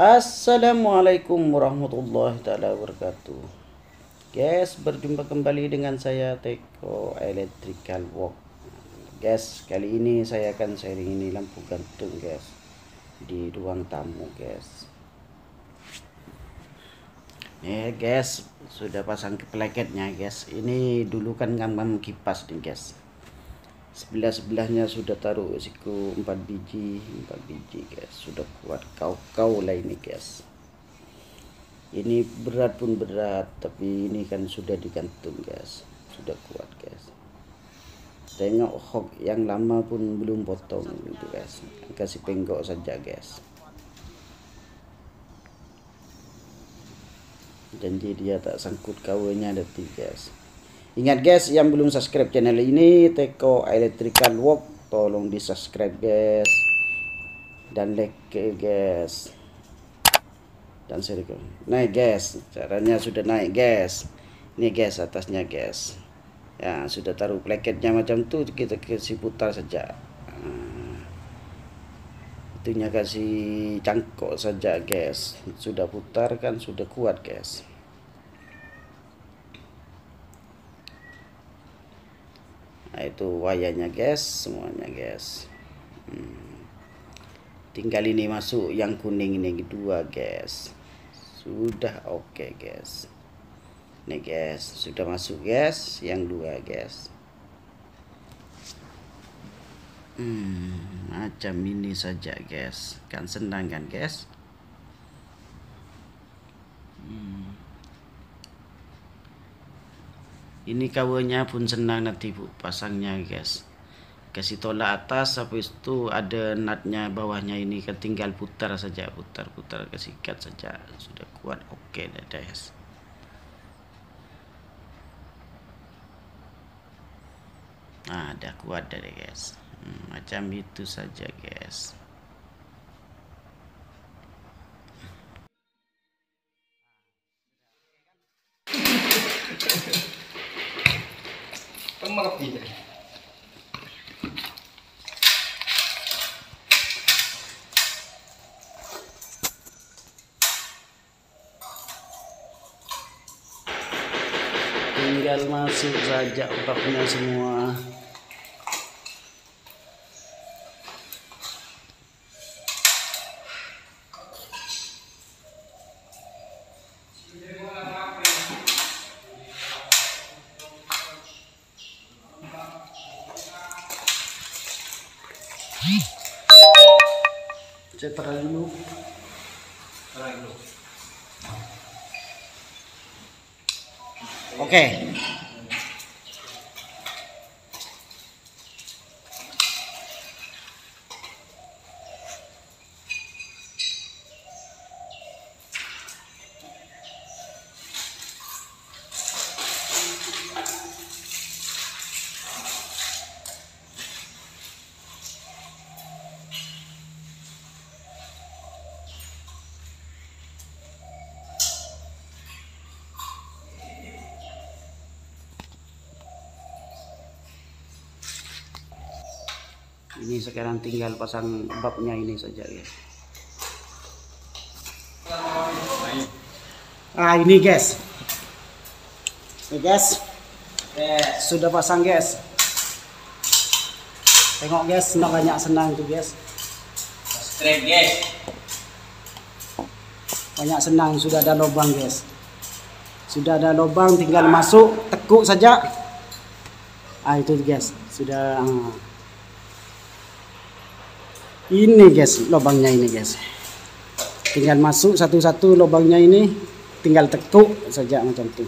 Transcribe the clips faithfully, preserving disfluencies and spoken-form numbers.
Assalamualaikum warahmatullahi taala wabarakatuh. Guys, berjumpa kembali dengan saya Teko Electrical Walk. Guys, kali ini saya akan sharing ini lampu gantung, guys, di ruang tamu, guys. Nih, guys, sudah pasang pleketnya, guys. Ini dulu kan ngambang kipas nih, guys. Sebelah-sebelahnya sudah taruh siku empat biji empat biji, guys. Sudah kuat kau-kau lah ini, guys. Ini berat pun berat, tapi ini kan sudah digantung, guys. Sudah kuat, guys. Tengok hok yang lama pun belum potong gitu, guys. Kasih penggok saja, guys. Janji dia tak sangkut kawanya nanti, guys. Ingat, guys, yang belum subscribe channel ini Teko Electrical Walk, tolong di subscribe, guys, dan like, guys, dan share. Naik, guys, caranya sudah naik, guys. Ini, guys, atasnya, guys, ya sudah taruh pleketnya macam tuh, kita kasih putar saja. Itunya kasih cangkok saja, guys. Sudah putar kan, sudah kuat, guys. Nah, itu wayanya, guys, semuanya, guys. hmm. Tinggal ini masuk yang kuning ini dua, guys. Sudah oke, okay, guys. Nih, guys, sudah masuk, guys, yang dua, guys. hmm, Macam ini saja, guys. Kan senang kan, guys. hmm. Ini kawanya pun senang nanti bu pasangnya, guys. Kasih tolak atas, habis itu ada natnya bawahnya ini, kan tinggal putar saja, putar-putar, kasih ikat saja, sudah kuat, oke, okay, guys. Nah, dah kuat dah, guys. Hmm, macam itu saja, guys. Tinggal masuk saja otaknya semua. Saya terang dulu, terang dulu. Oke. Okay. Ini sekarang tinggal pasang babnya ini saja, guys. Ah, ini, guys. Ini, guys. Yes. Sudah pasang, guys. Tengok, guys, nak banyak senang tuh, guys. Straight, guys. Banyak senang, sudah ada lubang, guys. Sudah ada lubang, tinggal ah. masuk, tekuk saja. Ah, itu, guys. Sudah. Ini, guys, lubangnya ini, guys. Tinggal masuk satu-satu lubangnya ini, tinggal tekuk saja macam itu.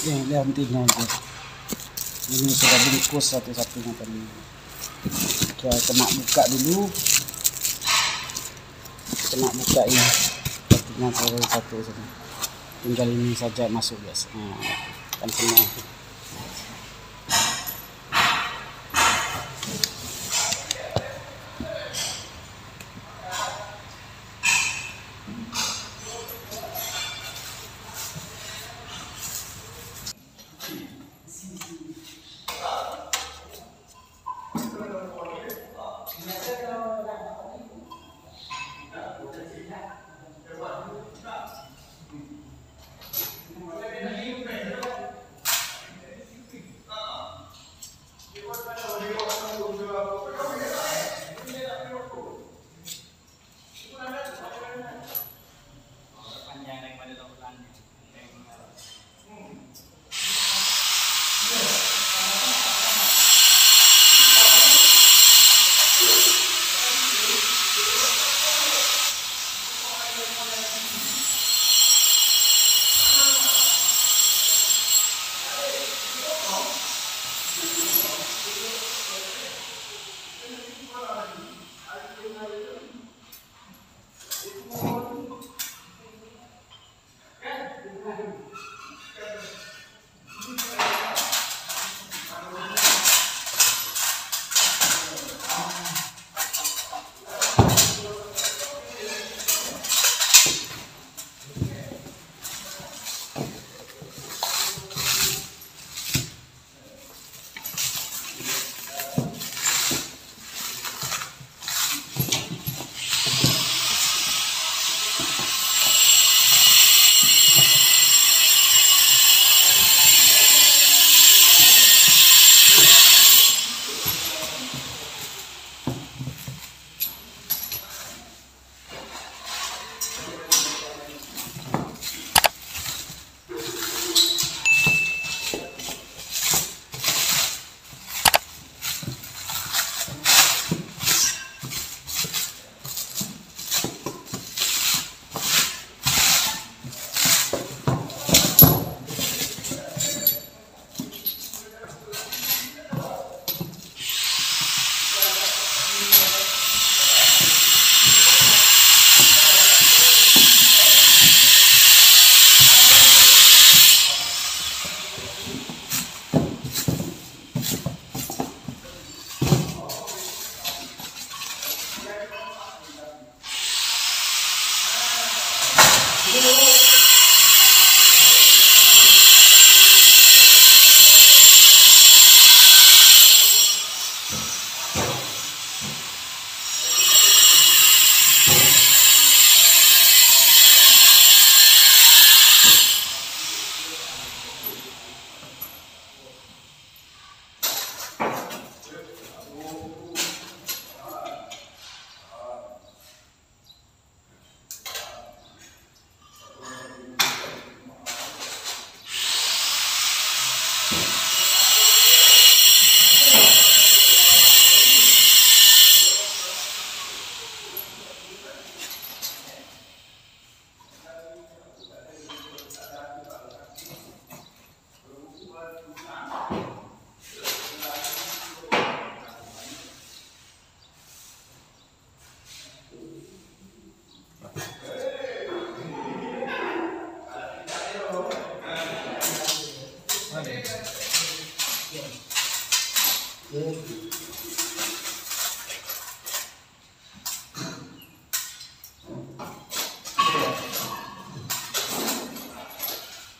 Ini lentiknya aja. Ini sudah bungkus satu-satunya tadi. Kita kena buka dulu. Kena buka ini. Lentiknya satu-satu saja. Tinggal ini saja masuk guys. Nah, kan semua.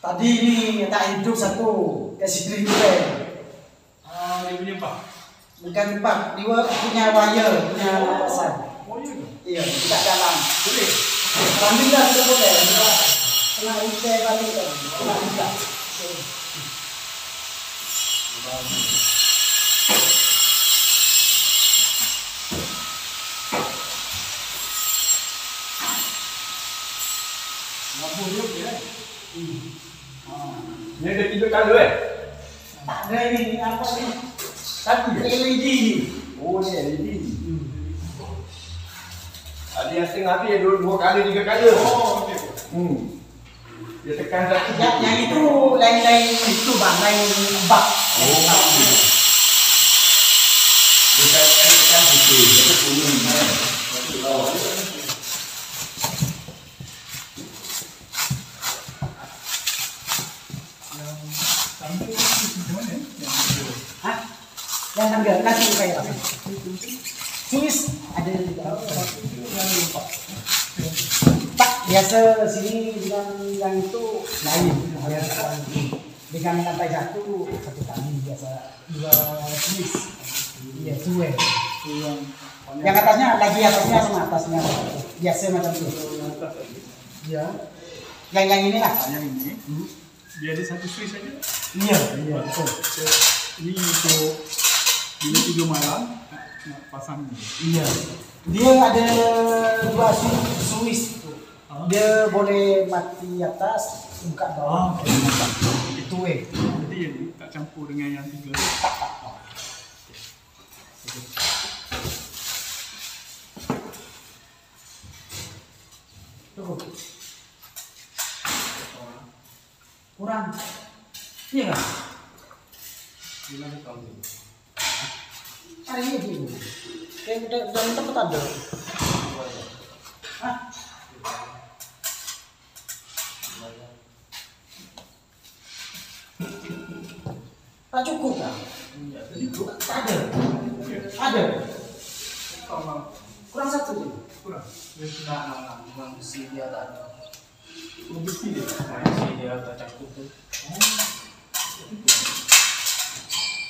Tadi ini tak hidup satu, kasih diri kita. Ah, dia punya apa? bukan tempat, dia punya wire, punya pasang. Oh iya, kita jalan. Boleh. Rambil dah sudah boleh. Kena utai balik kan. Kena buka. Mampu dia dia. Hmm. Ah. Ni ada tiga kali eh. Tak ada ni, ni apa ni? Satu L E D. Oh ni L E D. Hmm. Ada yang setengah dia dua, dua kali tiga kali. Oh okey. Hmm. Dia tekan satu. Yang, yang itu lain-lain itu bang, lain bak. Oh. Dia tekan satu. Dia tekan satu. Jangan ambil, kasih kayak apa? Sis, ada di bawah. Pak biasa sini dengan yang itu lain. Dengan lantai satu satu kali biasa dua sis. Iya, dua. Yang atasnya lagi atasnya sama atasnya biasa macam tu. Ya. Yang yang ini lah. Yang ini. Dia ada satu sis saja. Iya, iya. Ini untuk bila tiga malam nak pasang ni. Iya. Dia ada dua suis. Dia boleh mati atas, buka bawah. Itu weh. Jadi yang tak campur dengan yang tiga. Cukup. Kurang. Iya kan? Bila tahu ni. Hari ini dulu, yang udah udah mentok ada. Hah? Tak cukup tak? Tak ada. Ada. Kurang satu tu. Kurang. Kurang kurang besi dia tak ada. Besi dia. Besi dia tak cukup tu.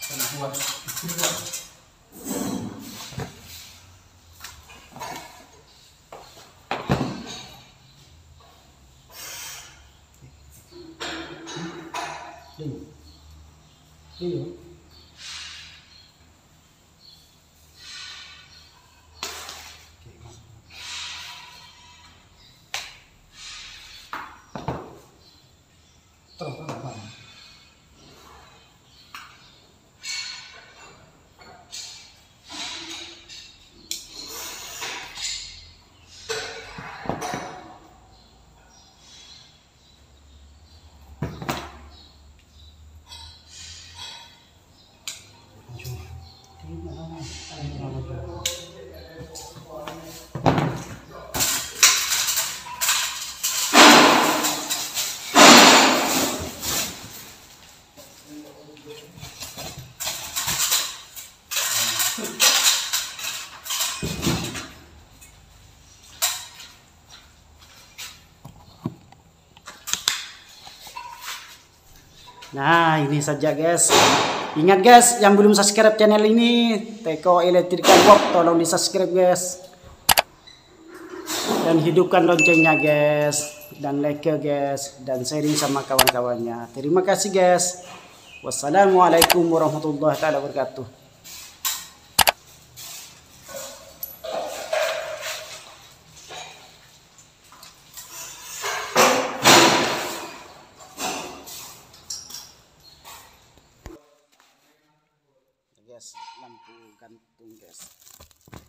Kena buat. Kena buat. Ini. Terus apa? Nah, ini saja guys. Ingat guys, yang belum subscribe channel ini Teko Electrical Walk, tolong di subscribe guys. Dan hidupkan loncengnya guys. Dan like guys. Dan sharing sama kawan-kawannya. Terima kasih guys. Wassalamualaikum warahmatullahi taala wabarakatuh. Lampu gantung guys.